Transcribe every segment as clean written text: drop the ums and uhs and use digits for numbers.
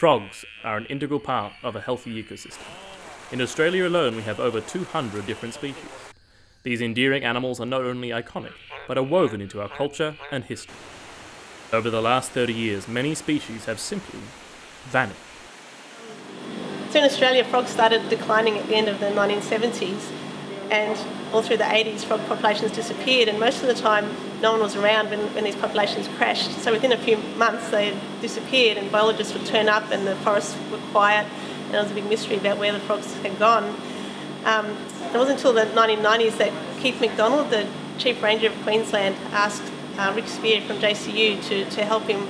Frogs are an integral part of a healthy ecosystem. In Australia alone, we have over 200 different species. These endearing animals are not only iconic, but are woven into our culture and history. Over the last 30 years, many species have simply vanished. So in Australia, frogs started declining at the end of the 1970s, and all through the 80s, frog populations disappeared, and most of the time no one was around when these populations crashed. So within a few months they disappeared, and biologists would turn up and the forests were quiet, and there was a big mystery about where the frogs had gone. It wasn't until the 1990s that Keith McDonald, the Chief Ranger of Queensland, asked Rick Spear from JCU to help him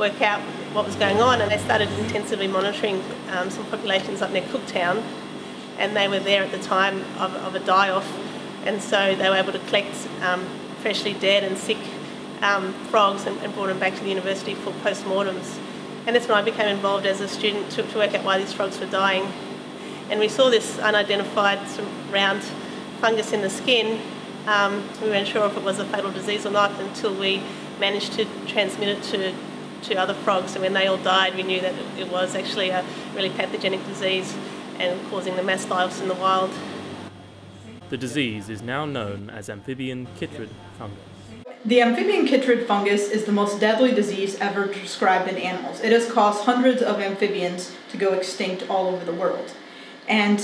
work out what was going on, and they started intensively monitoring some populations up near Cooktown, and they were there at the time of a die-off, and so they were able to collect freshly dead and sick frogs and brought them back to the university for post-mortems. And that's when I became involved as a student to work out why these frogs were dying. And we saw this unidentified sort of round fungus in the skin. We weren't sure if it was a fatal disease or not until we managed to transmit it to other frogs, and when they all died we knew that it was actually a really pathogenic disease and causing the mass die-offs in the wild. The disease is now known as amphibian chytrid fungus. The amphibian chytrid fungus is the most deadly disease ever described in animals. It has caused hundreds of amphibians to go extinct all over the world. And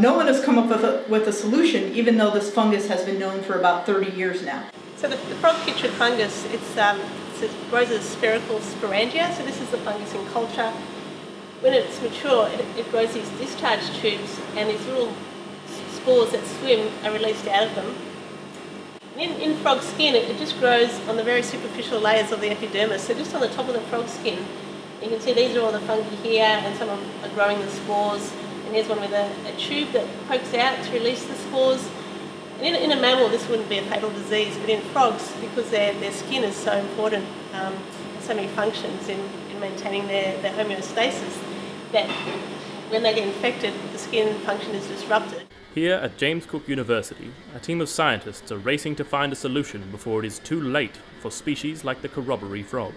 no one has come up with a solution, even though this fungus has been known for about 30 years now. So the frog chytrid fungus, it grows as spherical sporangia, so this is the fungus in culture. When it's mature, it grows these discharge tubes, and these little spores that swim are released out of them. In frog skin, it just grows on the very superficial layers of the epidermis, so just on the top of the frog skin. You can see these are all the fungi here, and some are growing the spores, and here's one with a tube that pokes out to release the spores. And in a mammal, this wouldn't be a fatal disease, but in frogs, because their skin is so important, so many functions in maintaining their homeostasis, that when they get infected, the skin function is disrupted. Here at James Cook University, a team of scientists are racing to find a solution before it is too late for species like the corroboree frog.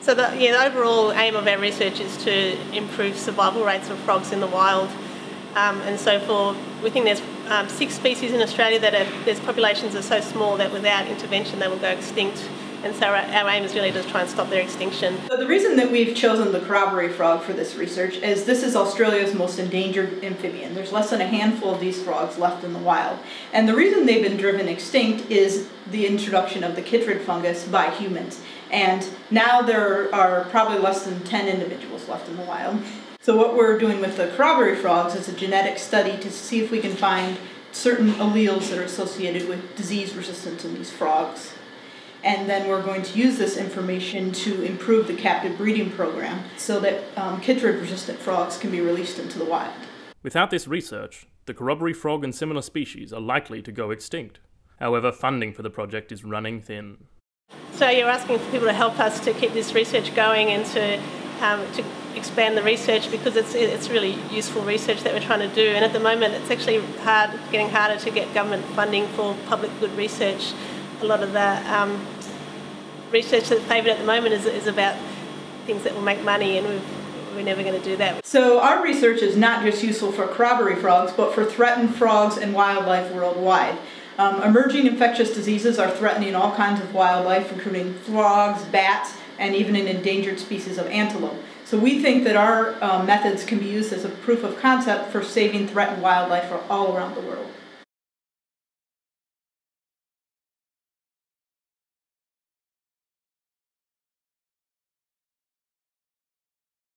So the overall aim of our research is to improve survival rates of frogs in the wild. And so we think there's 6 species in Australia that their populations are so small that without intervention they will go extinct. And so our aim is really to try and stop their extinction. So the reason that we've chosen the corroboree frog for this research is this is Australia's most endangered amphibian. There's less than a handful of these frogs left in the wild. And the reason they've been driven extinct is the introduction of the chytrid fungus by humans. And now there are probably less than 10 individuals left in the wild. So what we're doing with the corroboree frogs is a genetic study to see if we can find certain alleles that are associated with disease resistance in these frogs. And then we're going to use this information to improve the captive breeding program so that chytrid-resistant frogs can be released into the wild. Without this research, the corroboree frog and similar species are likely to go extinct. However, funding for the project is running thin. So you're asking for people to help us to keep this research going and to expand the research, because it's really useful research that we're trying to do. And at the moment, it's actually getting harder to get government funding for public good research. A lot of the research that's favoured at the moment is about things that will make money, and we're never going to do that. So our research is not just useful for corroboree frogs, but for threatened frogs and wildlife worldwide. Emerging infectious diseases are threatening all kinds of wildlife, including frogs, bats, and even an endangered species of antelope. So we think that our methods can be used as a proof of concept for saving threatened wildlife all around the world.